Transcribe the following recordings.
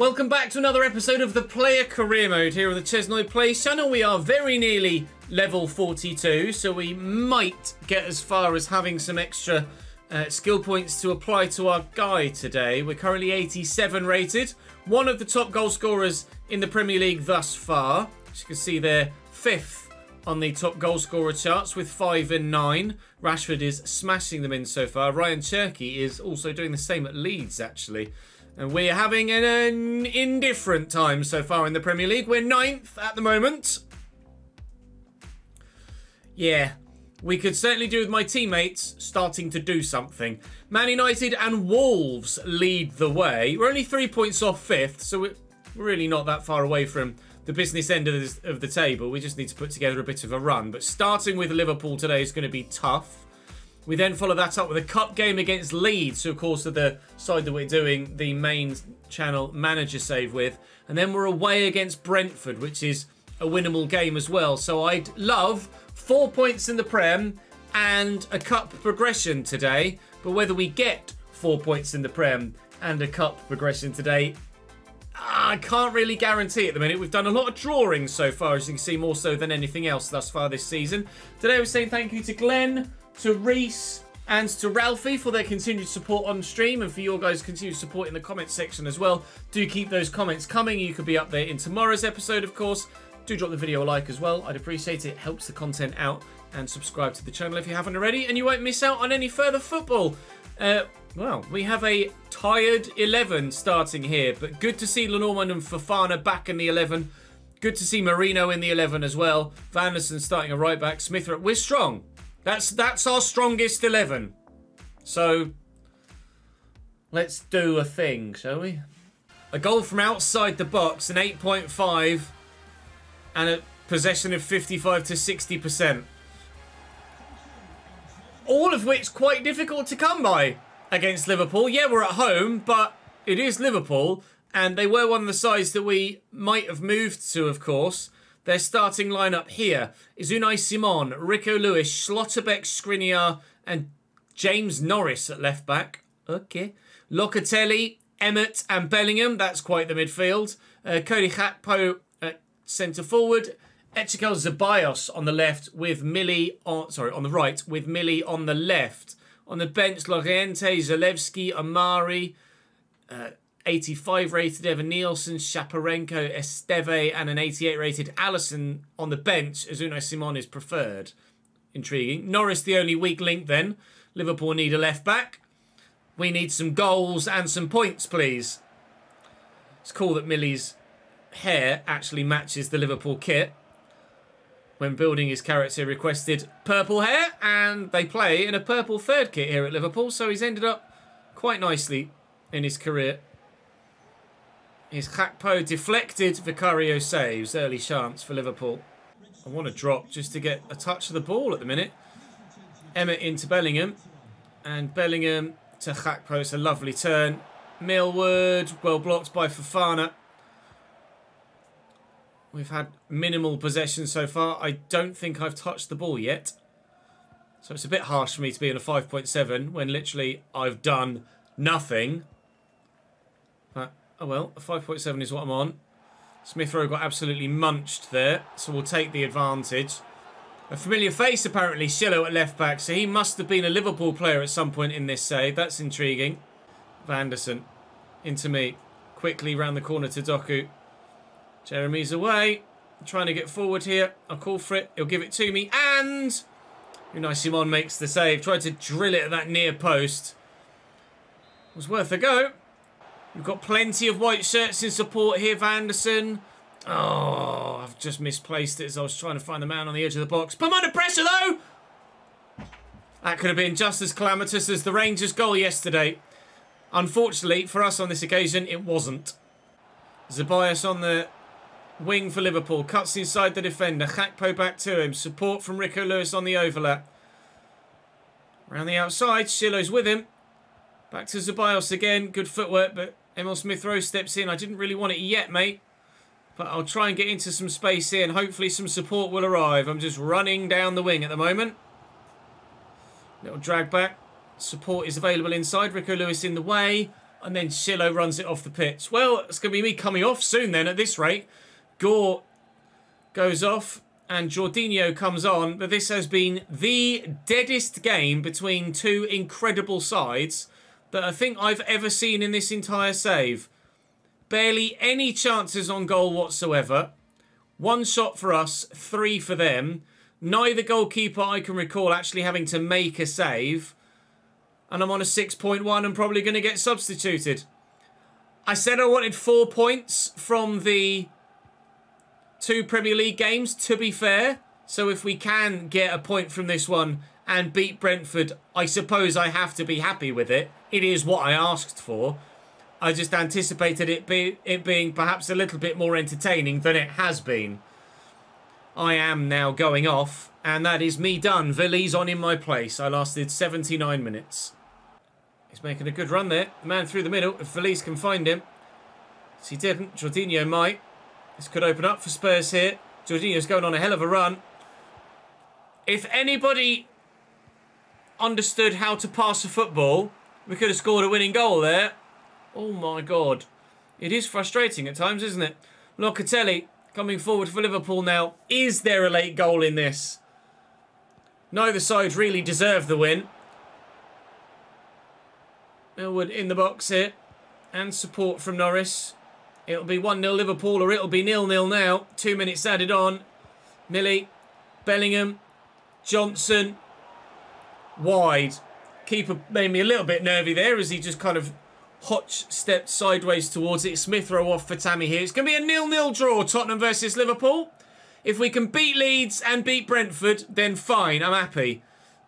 Welcome back to another episode of the Player Career Mode here on the Chesnoy Plays channel. We are very nearly level 42, so we might get as far as having some extra skill points to apply to our guy today. We're currently 87 rated, one of the top goal scorers in the Premier League thus far. As you can see there, fifth on the top goal scorer charts with 5 and 9. Rashford is smashing them in so far. Rayan Cherki is also doing the same at Leeds, actually. And we're having an indifferent time so far in the Premier League. We're 9th at the moment. Yeah. We could certainly do with my teammates starting to do something. Man United and Wolves lead the way. We're only 3 points off 5th, so we're really not that far away from the business end of the table. We just need to put together a bit of a run. But starting with Liverpool today is going to be tough. We then follow that up with a cup game against Leeds, who, of course, are the side that we're doing the main channel manager save with. And then we're away against Brentford, which is a winnable game as well. So I'd love 4 points in the Prem and a cup progression today. But whether we get 4 points in the Prem and a cup progression today, I can't really guarantee at the minute. We've done a lot of drawing so far, as you can see, more so than anything else thus far this season. Today we're saying thank you to Glenn, to Reese and to Ralphie for their continued support on stream and for your guys' continued support in the comments section as well. Do keep those comments coming. You could be up there in tomorrow's episode, of course. Do drop the video a like as well. I'd appreciate it. It helps the content out. And subscribe to the channel if you haven't already. And you won't miss out on any further football. Well, we have a tired 11 starting here. But good to see Lenormand and Fofana back in the 11. Good to see Merino in the 11 as well. Vanderson starting a right back. Smith-Rowe. We're strong. That's our strongest 11. So, let's do a thing, shall we? A goal from outside the box, an 8.5, and a possession of 55 to 60%. All of which quite difficult to come by against Liverpool. Yeah, we're at home, but it is Liverpool, and they were one of the sides that we might have moved to, of course. Their starting lineup here is Unai Simon, Rico Lewis, Schlotterbeck, Skriniar, and James Norris at left back. Okay. Locatelli, Emmett, and Bellingham. That's quite the midfield. Cody Hakpo at centre forward. Etiko Zabias on the left with Millie on, sorry, on the right with Millie on the left. On the bench, Lorente, Zalewski, Amari. 85 rated Evan Nielsen, Shaparenko, Esteve, and an 88 rated Allison on the bench as Unai Simon is preferred. Intriguing. Norris, the only weak link then. Liverpool need a left back. We need some goals and some points, please. It's cool that Millie's hair actually matches the Liverpool kit. When building his character, requested purple hair, and they play in a purple third kit here at Liverpool, so he's ended up quite nicely in his career. His Hakpo deflected, Vicario saves. Early chance for Liverpool. I want to drop just to get a touch of the ball at the minute. Emmett into Bellingham. And Bellingham to Hakpo. It's a lovely turn. Millwood, well blocked by Fofana. We've had minimal possession so far. I don't think I've touched the ball yet. So it's a bit harsh for me to be in a 5.7 when literally I've done nothing. Oh, well, 5.7 is what I'm on. Smith-Rowe got absolutely munched there, so we'll take the advantage. A familiar face, apparently, Shilow at left-back, so he must have been a Liverpool player at some point in this save. That's intriguing. Vanderson, into me. Quickly round the corner to Doku. Jeremy's away. I'm trying to get forward here. I'll call for it. He'll give it to me, and Unai Simon makes the save. Tried to drill it at that near post. It was worth a go. We've got plenty of white shirts in support here, Vanderson. Oh, I've just misplaced it as I was trying to find the man on the edge of the box. But I'm under pressure, though! That could have been just as calamitous as the Rangers' goal yesterday. Unfortunately, for us on this occasion, it wasn't. Zabias on the wing for Liverpool. Cuts inside the defender. Hakpo back to him. Support from Rico Lewis on the overlap. Around the outside, Shillow's with him. Back to Zabias again. Good footwork, but Emil Smith-Rowe steps in. I didn't really want it yet, mate. But I'll try and get into some space here, and hopefully some support will arrive. I'm just running down the wing at the moment. Little drag back. Support is available inside. Rico Lewis in the way. And then Shilow runs it off the pitch. Well, it's going to be me coming off soon then at this rate. Gore goes off and Jorginho comes on. But this has been the deadest game between two incredible sides that I think I've ever seen in this entire save. Barely any chances on goal whatsoever. One shot for us, three for them. Neither goalkeeper I can recall actually having to make a save. And I'm on a 6.1 and probably going to get substituted. I said I wanted 4 points from the two Premier League games, to be fair. So if we can get a point from this one and beat Brentford, I suppose I have to be happy with it. It is what I asked for. I just anticipated it being perhaps a little bit more entertaining than it has been. I am now going off, and that is me done. Villi's on in my place. I lasted 79 minutes. He's making a good run there. The man through the middle, if Villi's can find him. He didn't. Jorginho might. This could open up for Spurs here. Jorginho's going on a hell of a run. If anybody understood how to pass a football, we could have scored a winning goal there. Oh my God. It is frustrating at times, isn't it? Locatelli coming forward for Liverpool now. Is there a late goal in this? Neither side really deserved the win. Millwood in the box here. And support from Norris. It'll be 1-0 Liverpool or it'll be 0-0 now. 2 minutes added on. Millie, Bellingham, Johnson. Wide. Keeper made me a little bit nervy there as he just kind of Hotch stepped sideways towards it. Smith-Rowe off for Tammy here. It's going to be a 0-0 draw, Tottenham versus Liverpool. If we can beat Leeds and beat Brentford, then fine, I'm happy.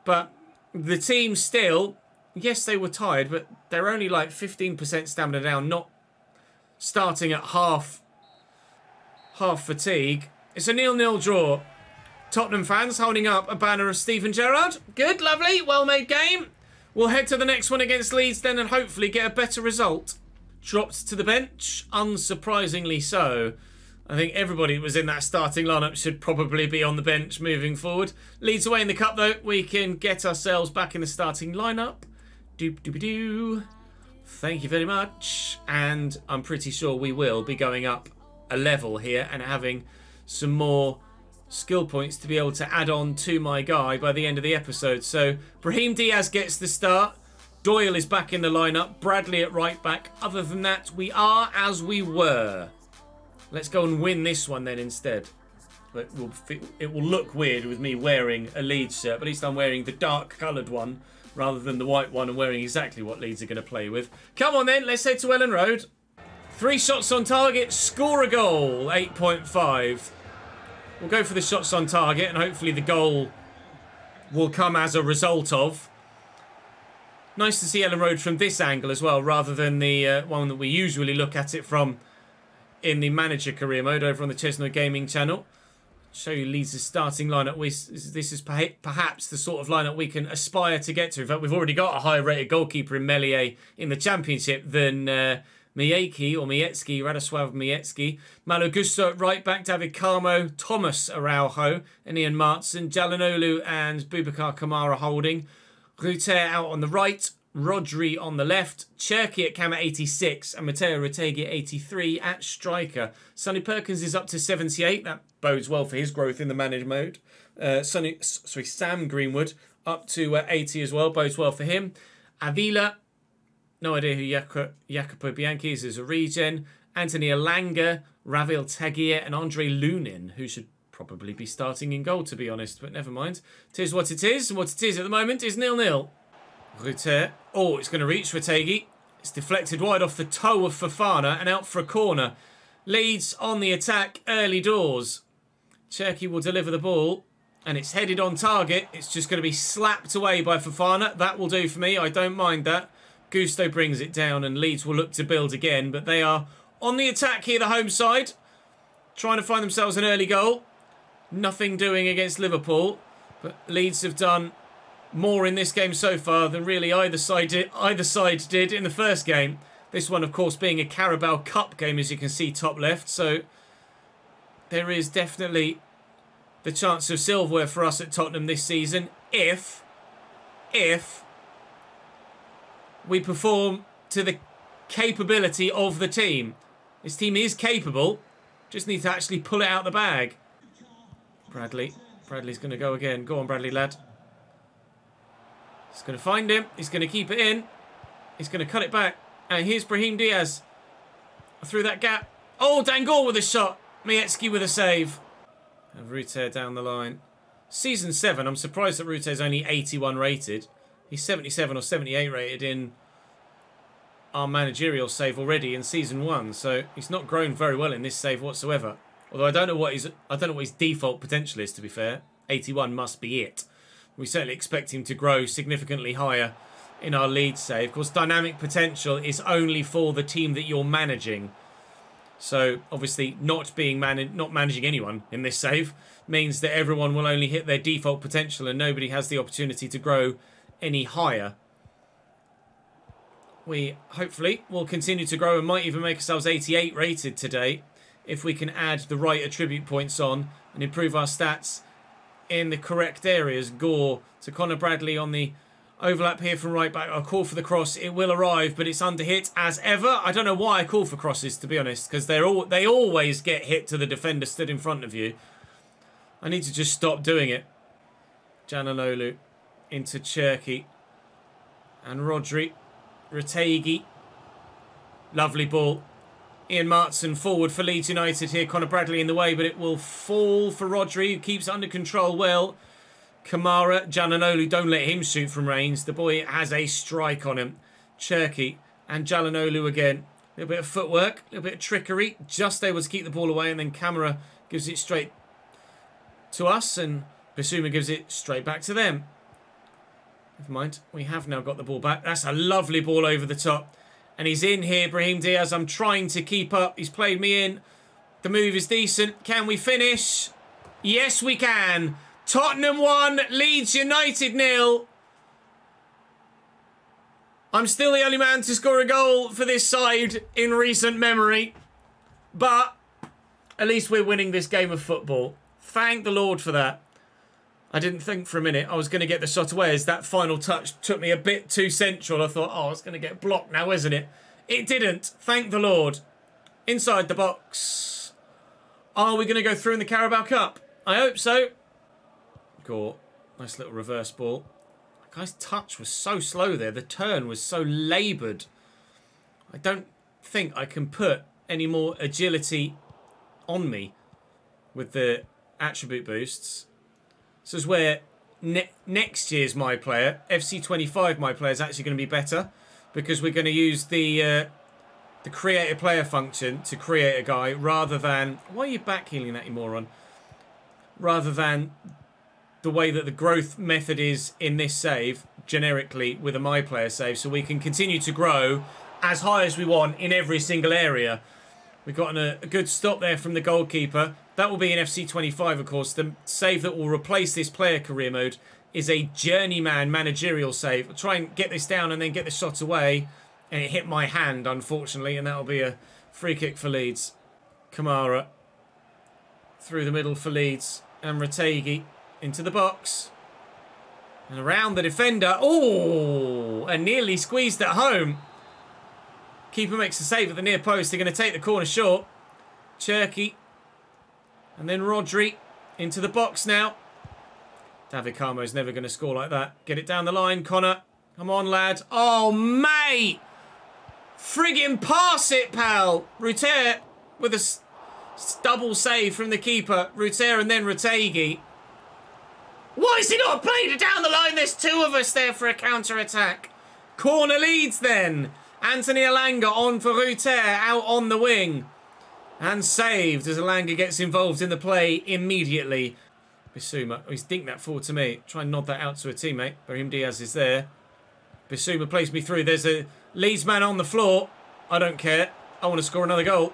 But the team still, yes, they were tired, but they're only like 15% stamina down, not starting at half fatigue. It's a 0-0 draw. Tottenham fans holding up a banner of Steven Gerrard. Good, lovely, well-made game. We'll head to the next one against Leeds then and hopefully get a better result. Dropped to the bench, unsurprisingly so. I think everybody that was in that starting lineup should probably be on the bench moving forward. Leeds away in the cup though. We can get ourselves back in the starting lineup. Doop-doop-doo. Thank you very much. And I'm pretty sure we will be going up a level here and having some more skill points to be able to add on to my guy by the end of the episode. So Brahim Diaz gets the start. Doyle is back in the lineup. Bradley at right back. Other than that, we are as we were. Let's go and win this one then instead. It will look weird with me wearing a Leeds shirt, but at least I'm wearing the dark coloured one rather than the white one and wearing exactly what Leeds are going to play with. Come on then, let's head to Elland Road. 3 shots on target, score a goal, 8.5. We'll go for the shots on target and hopefully the goal will come as a result of. Nice to see Elland Road from this angle as well rather than the one that we usually look at it from in the manager career mode over on the Chesno Gaming channel. Show you Leeds' starting lineup. This is perhaps the sort of lineup we can aspire to get to. In fact, we've already got a higher rated goalkeeper in Melier in the Championship than Miecki, Radoslav Miecki. Malogusto at right back, David Carmo, Thomas Araujo, and Ian Martin, Çalhanoğlu and Bubakar Kamara holding. Rutter out on the right, Rodri on the left, Cherki at cam at 86, and Mateo Retegui at 83 at striker. Sonny Perkins is up to 78, that bodes well for his growth in the manager mode. Sam Greenwood up to 80 as well, bodes well for him. Avila. No idea who Jacopo Bianchi is a regen. Anthony Alanga, Ravil Taguier and Andre Lunin, who should probably be starting in goal, to be honest, but never mind. Tis what it is, and what it is at the moment is 0-0. Rutter. Oh, it's going to reach Retegui. It's deflected wide off the toe of Fofana and out for a corner. Leeds on the attack, early doors. Cherki will deliver the ball. And it's headed on target. It's just going to be slapped away by Fofana. That will do for me. I don't mind that. Gusto brings it down and Leeds will look to build again, but they are on the attack here, the home side, trying to find themselves an early goal. Nothing doing against Liverpool, but Leeds have done more in this game so far than really either side did in the first game. This one, of course, being a Carabao Cup game, as you can see top left, so there is definitely the chance of silverware for us at Tottenham this season if we perform to the capability of the team. This team is capable. Just need to actually pull it out the bag. Bradley. Bradley's going to go again. Go on, Bradley, lad. He's going to find him. He's going to keep it in. He's going to cut it back. And here's Brahim Diaz. Through that gap. Oh, Dangour with a shot. Miecki with a save. And Rutter down the line. Season 7. I'm surprised that Rutter's only 81 rated. He's 77 or 78 rated in our managerial save already in Season 1. So he's not grown very well in this save whatsoever. Although I don't know what his default potential is, to be fair. 81 must be it. We certainly expect him to grow significantly higher in our lead save. Of course, dynamic potential is only for the team that you're managing. So, obviously, not managing anyone in this save means that everyone will only hit their default potential and nobody has the opportunity to grow any higher. We, hopefully, will continue to grow and might even make ourselves 88 rated today if we can add the right attribute points on and improve our stats in the correct areas. Gore to Connor Bradley on the overlap here from right back. I'll call for the cross. It will arrive, but it's under hit as ever. I don't know why I call for crosses, to be honest, because they always get hit to the defender stood in front of you. I need to just stop doing it. Çalhanoğlu into Cherki. And Rodri. Retegui. Lovely ball. Ian Martin forward for Leeds United here. Connor Bradley in the way, but it will fall for Rodri, who keeps under control well. Kamara, Çalhanoğlu, don't let him shoot from range. The boy has a strike on him. Cherki and Çalhanoğlu again. A little bit of footwork, a little bit of trickery. Just able to keep the ball away, and then Kamara gives it straight to us, and Bissouma gives it straight back to them. Never mind, we have now got the ball back. That's a lovely ball over the top. And he's in here, Brahim Diaz. I'm trying to keep up. He's played me in. The move is decent. Can we finish? Yes, we can. Tottenham 1, Leeds United 0. I'm still the only man to score a goal for this side in recent memory. But at least we're winning this game of football. Thank the Lord for that. I didn't think for a minute I was going to get the shot away as that final touch took me a bit too central. I thought, oh, it's going to get blocked now, isn't it? It didn't. Thank the Lord. Inside the box. Are we going to go through in the Carabao Cup? I hope so. Gore. Nice little reverse ball. That guy's touch was so slow there. The turn was so laboured. I don't think I can put any more agility on me with the attribute boosts. This is where next year's my player, FC25 my player, is actually going to be better because we're going to use the create a player function to create a guy rather than... Why are you back-healing that, you moron? Rather than the way that the growth method is in this save, generically, with a my player save, so we can continue to grow as high as we want in every single area. We've gotten a good stop there from the goalkeeper. That will be in FC25, of course. The save that will replace this player career mode is a journeyman managerial save. I'll try and get this down and then get the shot away. And it hit my hand, unfortunately, and that will be a free kick for Leeds. Kamara through the middle for Leeds. And Retegui into the box. And around the defender. Oh, and nearly squeezed at home. Keeper makes a save at the near post. They're going to take the corner short. Cherki. And then Rodri into the box now. David Carmo's never going to score like that. Get it down the line, Connor. Come on, lad. Oh, mate! Friggin' pass it, pal! Rutter with a double save from the keeper. Rutter and then Retegui. Why is he not played it down the line? There's two of us there for a counter-attack. Corner leads then. Anthony Elanga on for Rutter, out on the wing. And saved as Elanga gets involved in the play immediately. Bissouma, he's dinked that forward to me. Try and nod that out to a teammate. Brahim Diaz is there. Bissouma plays me through. There's a Leeds man on the floor. I don't care. I want to score another goal.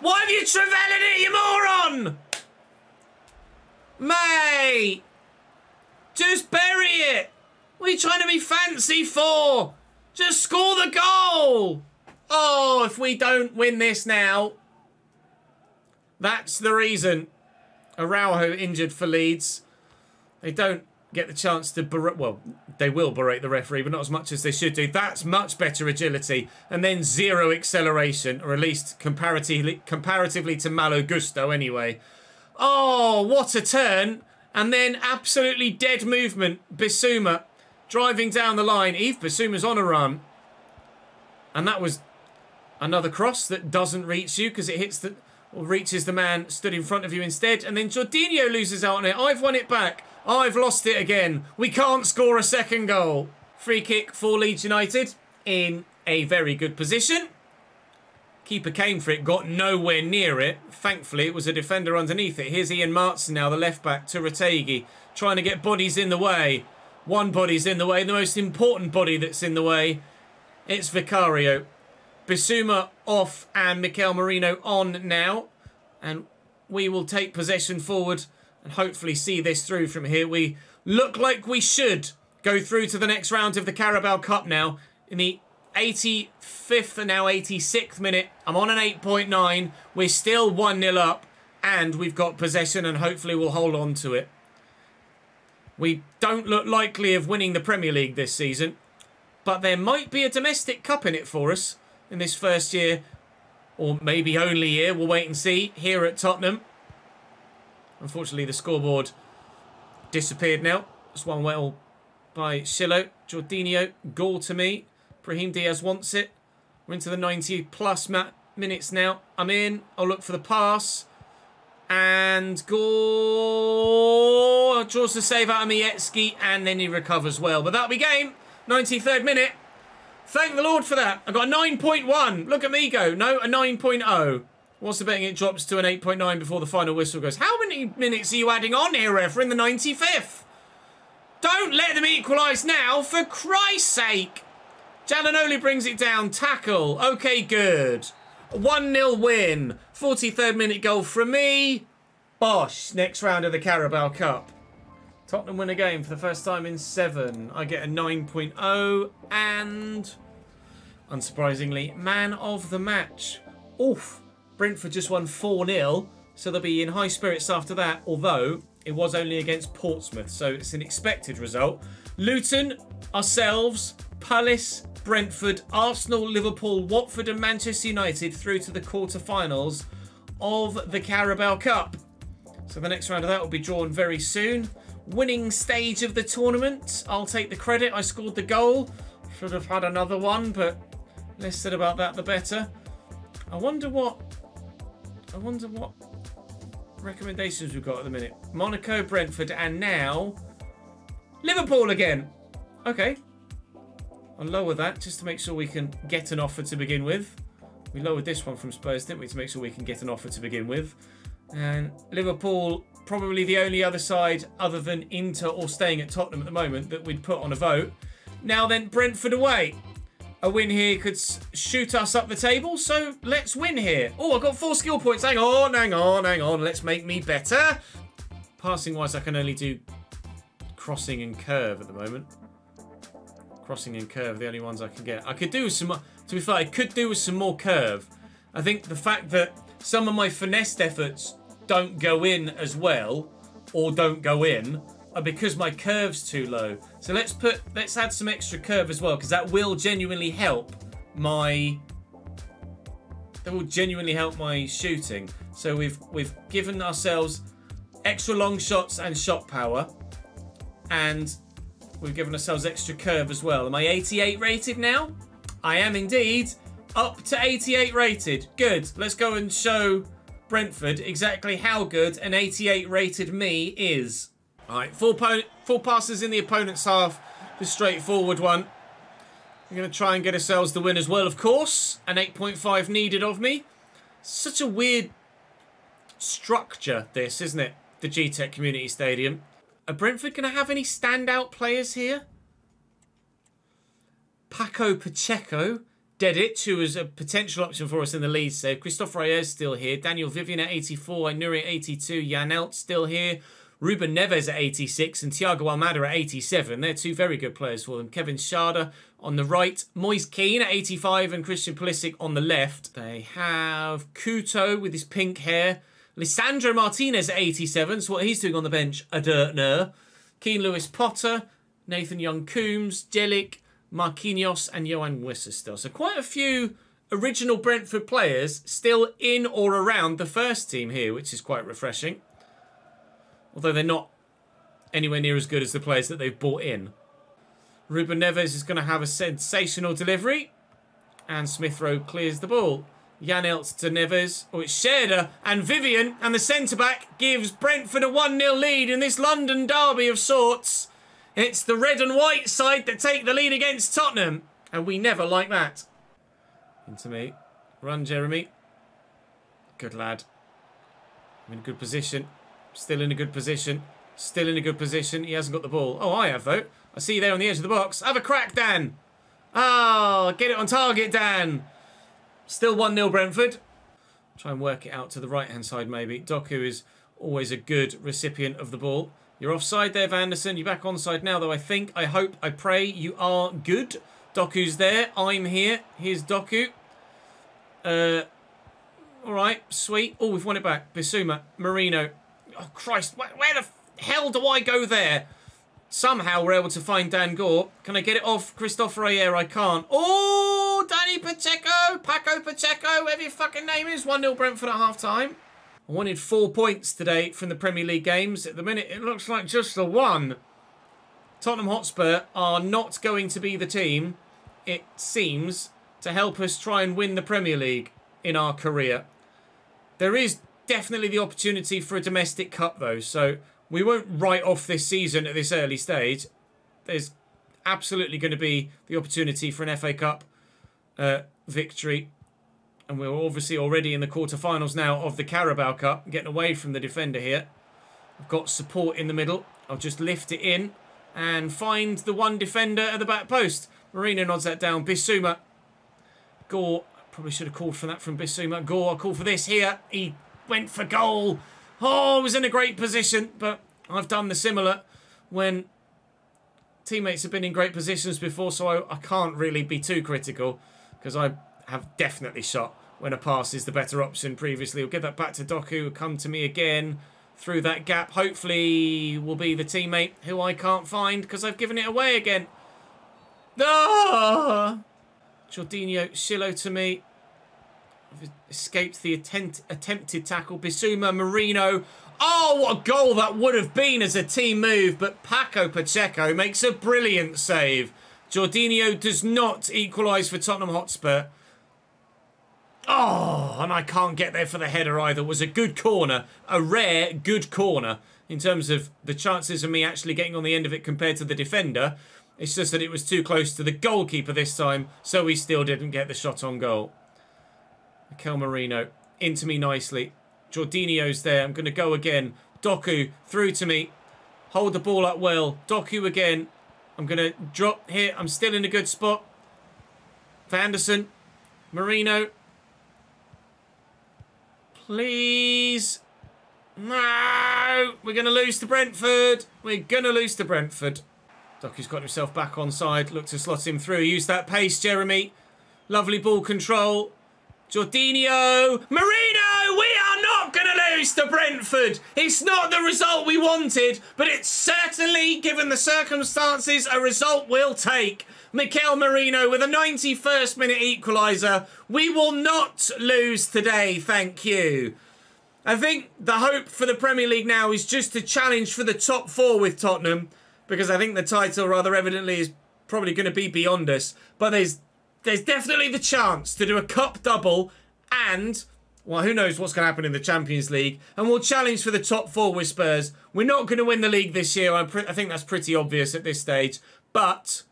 Why have you Trevelyan it, you moron? Mate! Just bury it! What are you trying to be fancy for? Just score the goal! Oh, if we don't win this now... That's the reason. Araujo injured for Leeds. They don't get the chance to berate, well, they will berate the referee, but not as much as they should do. That's much better agility, and then zero acceleration, or at least comparatively to Malogusto anyway. Oh, what a turn, and then absolutely dead movement. Bissouma driving down the line. Yves Bissouma's on a run, and that was another cross that doesn't reach you because it hits the, or reaches the man stood in front of you instead, and then Jorginho loses out on it. I've won it back. I've lost it again. We can't score a second goal. Free kick for Leeds United in a very good position. Keeper came for it, got nowhere near it. Thankfully, it was a defender underneath it. Here's Ian Martin now, the left-back, to Retegui, trying to get bodies in the way. One body's in the way, the most important body that's in the way. It's Vicario. Bissouma off and Mikel Merino on now. And we will take possession forward and hopefully see this through from here. We look like we should go through to the next round of the Carabao Cup now. In the 85th and now 86th minute, I'm on an 8.9. We're still 1-0 up and we've got possession and hopefully we'll hold on to it. We don't look likely of winning the Premier League this season, but there might be a domestic cup in it for us in this first year, or maybe only year. We'll wait and see here at Tottenham. Unfortunately, the scoreboard disappeared now. It's one well by Shilow. Jorginho, goal to me. Brahim Diaz wants it. We're into the 90-plus minutes now. I'm in. I'll look for the pass. And goal. Draws the save out of Miecki, and then he recovers well. But that'll be game. 93rd minute. Thank the Lord for that. I got a 9.1. Look at me go. No, a 9.0. What's the betting? It drops to an 8.9 before the final whistle goes. How many minutes are you adding on here, ref, in the 95th? Don't let them equalise now, for Christ's sake. Çalhanoğlu brings it down. Tackle. Okay, good. 1-0 win. 43rd minute goal from me. Bosh. Next round of the Carabao Cup. Tottenham win a game for the first time in 7. I get a 9.0 and, unsurprisingly, man of the match. Oof. Brentford just won 4-0, so they'll be in high spirits after that, although it was only against Portsmouth, so it's an expected result. Luton, ourselves, Palace, Brentford, Arsenal, Liverpool, Watford and Manchester United through to the quarterfinals of the Carabao Cup. So the next round of that will be drawn very soon. Winning stage of the tournament. I'll take the credit. I scored the goal. Should have had another one, but less said about that, the better. I wonder what recommendations we've got at the minute. Monaco, Brentford, and now Liverpool again. Okay. I'll lower that just to make sure we can get an offer to begin with. We lowered this one from Spurs, didn't we, to make sure we can get an offer to begin with. And Liverpool, probably the only other side other than Inter or staying at Tottenham at the moment that we'd put on a vote. Now then, Brentford away. A win here could shoot us up the table, so let's win here. Oh, I've got 4 skill points. Hang on. Let's make me better. Passing-wise, I can only do crossing and curve at the moment. Crossing and curve are the only ones I can get. I could do with some... To be fair, I could do with some more curve. I think the fact that some of my finesse efforts don't go in as well, or don't go in, because my curve's too low. So let's add some extra curve as well, because that will genuinely help my shooting. So we've given ourselves extra long shots and shot power, and we've given ourselves extra curve as well. Am I 88 rated now? I am indeed up to 88 rated. Good. Let's go and show Brentford exactly how good an 88 rated me is. All right, four passes in the opponent's half. The straightforward one. I'm going to try and get ourselves the win as well, of course. An 8.5 needed of me. Such a weird structure this, isn't it? The G-Tech Community Stadium. Are Brentford going to have any standout players here? Paco Pacheco, Dedic, who was a potential option for us in the lead save. Christophe Reyes still here. Daniel Vivian at 84. Ainuri at 82. Jan Elt still here. Ruben Neves at 86 and Thiago Almada at 87. They're two very good players for them. Kevin Sharda on the right. Moise Keane at 85 and Christian Pulisic on the left. They have Couto with his pink hair. Lisandro Martinez at 87. So what he's doing on the bench, I don't know. Keane Lewis-Potter, Nathan Young-Coombs, Delic, Marquinhos and Johan Wisser still. So quite a few original Brentford players still in or around the first team here, which is quite refreshing. Although they're not anywhere near as good as the players that they've bought in. Ruben Neves is going to have a sensational delivery. And Smith-Rowe clears the ball. Jan Elts to Neves. Oh, it's Scherder and Vivian. And the centre-back gives Brentford a 1-0 lead in this London derby of sorts. It's the red and white side that take the lead against Tottenham. And we never like that. Into me. Run, Jeremy. Good lad. I'm in a good position. Still in a good position. Still in a good position. He hasn't got the ball. Oh, I have, though. I see you there on the edge of the box. Have a crack, Dan. Ah, oh, get it on target, Dan. Still 1-0 Brentford. Try and work it out to the right-hand side, maybe. Doku is always a good recipient of the ball. You're offside there, Vanderson. You're back onside now, though, I think. I hope, I pray you are good. Doku's there. I'm here. Here's Doku. All right, sweet. Oh, we've won it back. Bissouma, Merino. Oh, Christ. Where the hell do I go there? Somehow we're able to find Dan Gore. Can I get it off Christopher Ayer? I can't. Oh, Danny Pacheco, Paco Pacheco, whatever your fucking name is. 1-0 Brentford at half-time. I wanted 4 points today from the Premier League games. At the minute, it looks like just the one. Tottenham Hotspur are not going to be the team, it seems, to help us try and win the Premier League in our career. There is definitely the opportunity for a domestic cup, though, so we won't write off this season at this early stage. There's absolutely going to be the opportunity for an FA Cup victory. And we're obviously already in the quarterfinals now of the Carabao Cup. Getting away from the defender here. I've got support in the middle. I'll just lift it in and find the one defender at the back post. Marino nods that down. Bissouma. Gore. I probably should have called for that from Bissouma. Gore, I'll call for this here. He went for goal. Oh, I was in a great position, but I've done the similar when teammates have been in great positions before, so I can't really be too critical because I have definitely shot when a pass is the better option previously. We'll get that back to Doku, who'll come to me again through that gap. Hopefully will be the teammate who I can't find because I've given it away again. Ah! Jorginho, Shilow to me. I've escaped the attempted tackle. Bissouma, Merino. Oh, what a goal that would have been as a team move. But Paco Pacheco makes a brilliant save. Jorginho does not equalise for Tottenham Hotspur. Oh, and I can't get there for the header either. It was a good corner. A rare good corner in terms of the chances of me actually getting on the end of it compared to the defender. It's just that it was too close to the goalkeeper this time, so he still didn't get the shot on goal. Mikel Merino, into me nicely. Jorginho's there. I'm going to go again. Doku, through to me. Hold the ball up well. Doku again. I'm going to drop here. I'm still in a good spot. Vanderson. Merino. Please. No. We're going to lose to Brentford. We're going to lose to Brentford. Doku's got himself back onside. Look to slot him through. Use that pace, Jeremy. Lovely ball control. Jorginho, Merino, we are not going to lose to Brentford. It's not the result we wanted, but it's certainly, given the circumstances, a result we'll take. Mikel Merino with a 91st minute equaliser. We will not lose today, thank you. I think the hope for the Premier League now is just to challenge for the top four with Tottenham, because I think the title, rather evidently, is probably going to be beyond us. But there's definitely the chance to do a cup double and, well, who knows what's going to happen in the Champions League. And we'll challenge for the top four with Spurs. We're not going to win the league this year. I think that's pretty obvious at this stage. But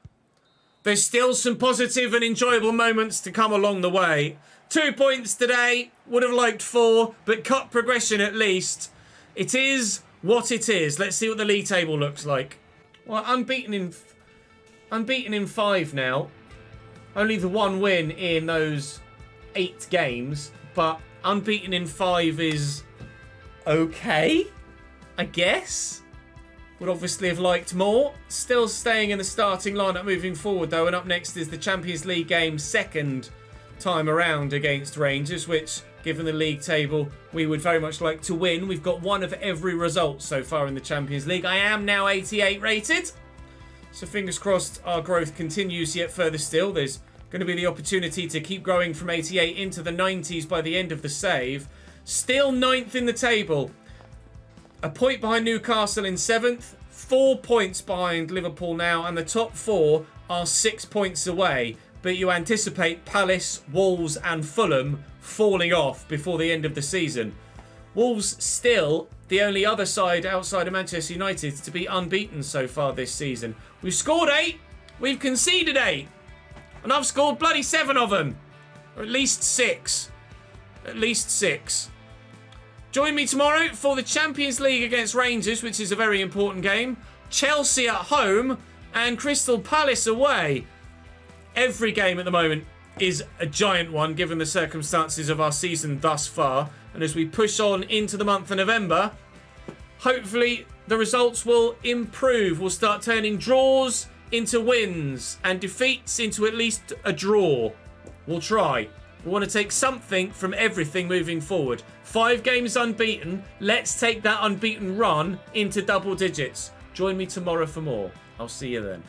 there's still some positive and enjoyable moments to come along the way. 2 points today. Would have liked 4, but cup progression at least. It is what it is. Let's see what the league table looks like. Well, unbeaten in 5 now. Only the one win in those 8 games, but unbeaten in 5 is okay, I guess. Would obviously have liked more. Still staying in the starting lineup moving forward, though, and up next is the Champions League game second time around against Rangers, which given the league table, we would very much like to win. We've got one of every result so far in the Champions League. I am now 88 rated. So fingers crossed our growth continues yet further still. There's going to be the opportunity to keep growing from 88 into the 90s by the end of the save. Still 9th in the table. A point behind Newcastle in 7th. 4 points behind Liverpool now. And the top four are 6 points away. But you anticipate Palace, Wolves and Fulham falling off before the end of the season. Wolves still the only other side outside of Manchester United to be unbeaten so far this season. We've scored 8. We've conceded 8. And I've scored bloody 7 of them. Or at least 6. At least 6. Join me tomorrow for the Champions League against Rangers, which is a very important game. Chelsea at home and Crystal Palace away. Every game at the moment is a giant one, given the circumstances of our season thus far. And as we push on into the month of November, hopefully the results will improve. We'll start turning draws into wins and defeats into at least a draw. We'll try. We want to take something from everything moving forward. 5 games unbeaten. Let's take that unbeaten run into double digits. Join me tomorrow for more. I'll see you then.